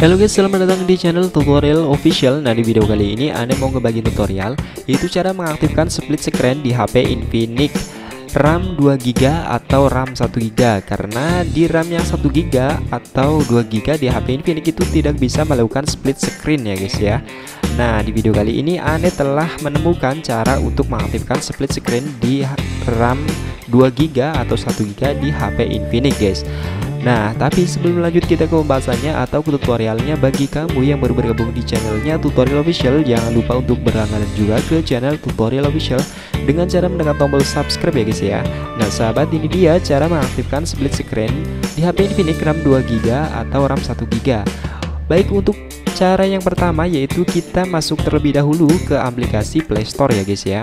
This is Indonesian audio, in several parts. Halo guys, selamat datang di channel tutorial official. Nah, di video kali ini Anda mau ngebagi tutorial itu cara mengaktifkan split screen di HP Infinix RAM 2GB atau RAM 1GB, karena di RAM yang 1GB atau 2GB di HP Infinix itu tidak bisa melakukan split screen ya guys ya. Nah, di video kali ini Anda telah menemukan cara untuk mengaktifkan split screen di RAM 2GB atau 1GB di HP Infinix guys. Nah, tapi sebelum lanjut kita ke pembahasannya atau ke tutorialnya, bagi kamu yang baru bergabung di channelnya Tutorial Official, jangan lupa untuk berlangganan juga ke channel Tutorial Official dengan cara menekan tombol subscribe ya guys ya. Nah sahabat, ini dia cara mengaktifkan split screen di HP Infinix RAM 2GB atau RAM 1GB. Baik, untuk cara yang pertama yaitu kita masuk terlebih dahulu ke aplikasi Play Store ya guys ya.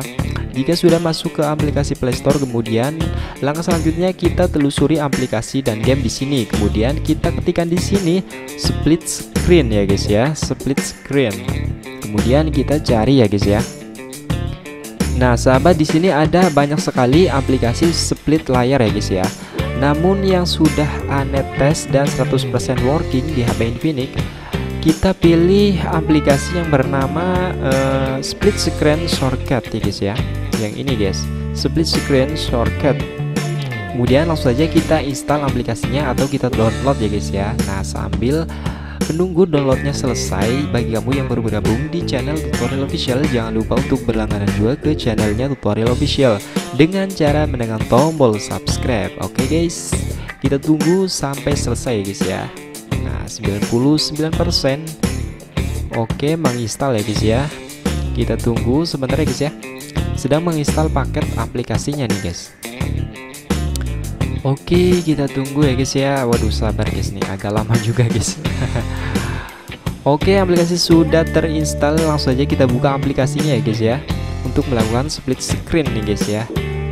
Jika sudah masuk ke aplikasi Play Store, kemudian langkah selanjutnya kita telusuri aplikasi dan game di sini. Kemudian kita ketikkan di sini split screen ya guys ya, split screen. Kemudian kita cari ya guys ya. Nah, sahabat, di sini ada banyak sekali aplikasi split layar ya guys ya. Namun yang sudah Anda tes dan 100% working di HP Infinix, kita pilih aplikasi yang bernama split screen shortcut ya guys ya, yang ini guys, split screen shortcut. Kemudian langsung saja kita install aplikasinya atau kita download ya guys ya. Nah, sambil menunggu downloadnya selesai, bagi kamu yang baru bergabung di channel Tutorial Official, jangan lupa untuk berlangganan juga ke channelnya Tutorial Official dengan cara menekan tombol subscribe. Oke guys, kita tunggu sampai selesai ya guys ya. Nah, 99%. Oke, menginstal ya guys ya. Kita tunggu sebentar ya guys ya. Sedang menginstal paket aplikasinya nih guys. Oke, kita tunggu ya guys ya. Waduh, sabar guys nih, agak lama juga guys. Oke, aplikasi sudah terinstal. Langsung aja kita buka aplikasinya ya guys ya, untuk melakukan split screen nih guys ya.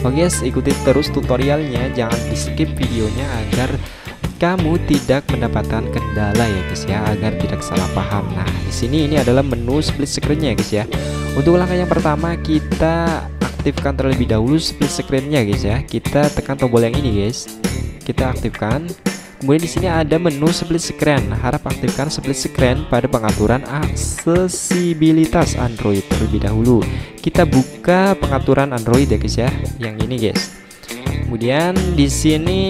Oke guys, ikuti terus tutorialnya, jangan di skip videonya agar kamu tidak mendapatkan kendala ya guys ya, agar tidak salah paham. Nah, di sini ini adalah menu split screen-nya guys ya. Untuk langkah yang pertama, kita aktifkan terlebih dahulu split screen-nya guys ya. Kita tekan tombol yang ini guys. Kita aktifkan. Kemudian di sini ada menu split screen. Harap aktifkan split screen pada pengaturan aksesibilitas Android terlebih dahulu. Kita buka pengaturan Android ya guys ya, yang ini guys. Kemudian di sini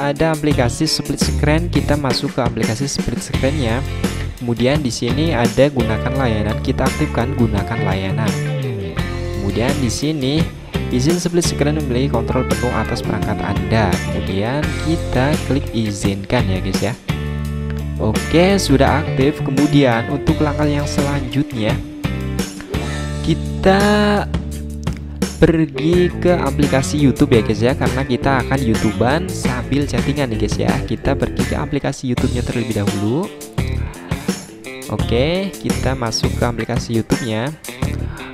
ada aplikasi split screen, kita masuk ke aplikasi split screen-nya. Kemudian di sini ada gunakan layanan, kita aktifkan gunakan layanan. Kemudian di sini izin split screen memiliki kontrol penuh atas perangkat Anda. Kemudian kita klik izinkan ya guys ya. Oke, sudah aktif. Kemudian untuk langkah yang selanjutnya, kita pergi ke aplikasi YouTube ya guys ya, karena kita akan YouTubean sambil chattingan nih guys ya. Kita pergi ke aplikasi YouTube-nya terlebih dahulu. Oke, kita masuk ke aplikasi YouTube-nya.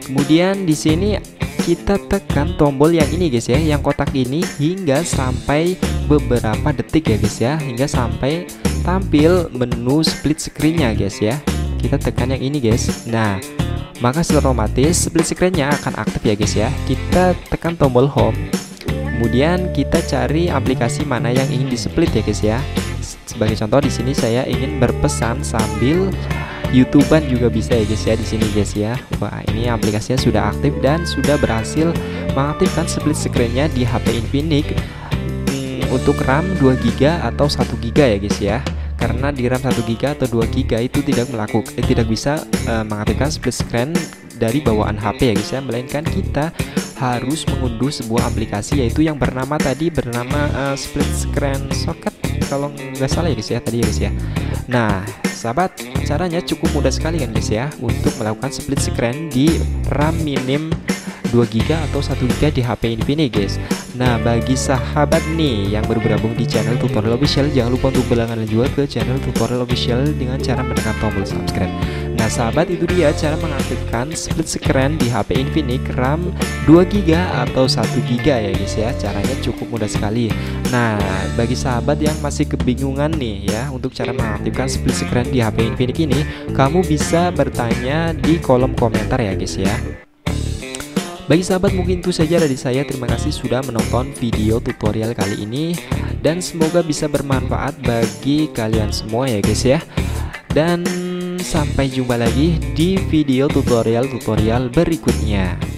Kemudian di sini kita tekan tombol yang ini guys ya, yang kotak ini, hingga sampai beberapa detik ya guys ya, hingga sampai tampil menu split screen-nya guys ya. Kita tekan yang ini guys. Nah, maka secara otomatis split screen-nya akan aktif ya guys ya. Kita tekan tombol home. Kemudian kita cari aplikasi mana yang ingin di split ya guys ya. Sebagai contoh di sini saya ingin berpesan sambil YouTubean juga bisa ya guys ya di sini guys ya. Wah, ini aplikasinya sudah aktif dan sudah berhasil mengaktifkan split screen-nya di HP Infinix untuk RAM 2GB atau 1GB ya guys ya. Karena di RAM 1GB atau 2GB itu tidak bisa mengaktifkan split screen dari bawaan HP ya guys ya, melainkan kita harus mengunduh sebuah aplikasi yaitu yang bernama split screen socket kalau nggak salah ya guys ya tadi ya guys ya. Nah sahabat, caranya cukup mudah sekali kan guys ya untuk melakukan split screen di RAM minim 2GB atau 1GB di HP Infinix guys. Nah, bagi sahabat nih yang baru bergabung di channel Tutorial Official, jangan lupa untuk berlangganan juga ke channel Tutorial Official dengan cara menekan tombol subscribe. Nah sahabat, itu dia cara mengaktifkan split screen di HP Infinix RAM 2GB atau 1GB ya guys ya. Caranya cukup mudah sekali. Nah, bagi sahabat yang masih kebingungan nih ya untuk cara mengaktifkan split screen di HP Infinix ini, kamu bisa bertanya di kolom komentar ya guys ya. Bagi sahabat, mungkin itu saja dari saya. Terima kasih sudah menonton video tutorial kali ini dan semoga bisa bermanfaat bagi kalian semua ya guys ya. Dan sampai jumpa lagi di video tutorial-tutorial berikutnya.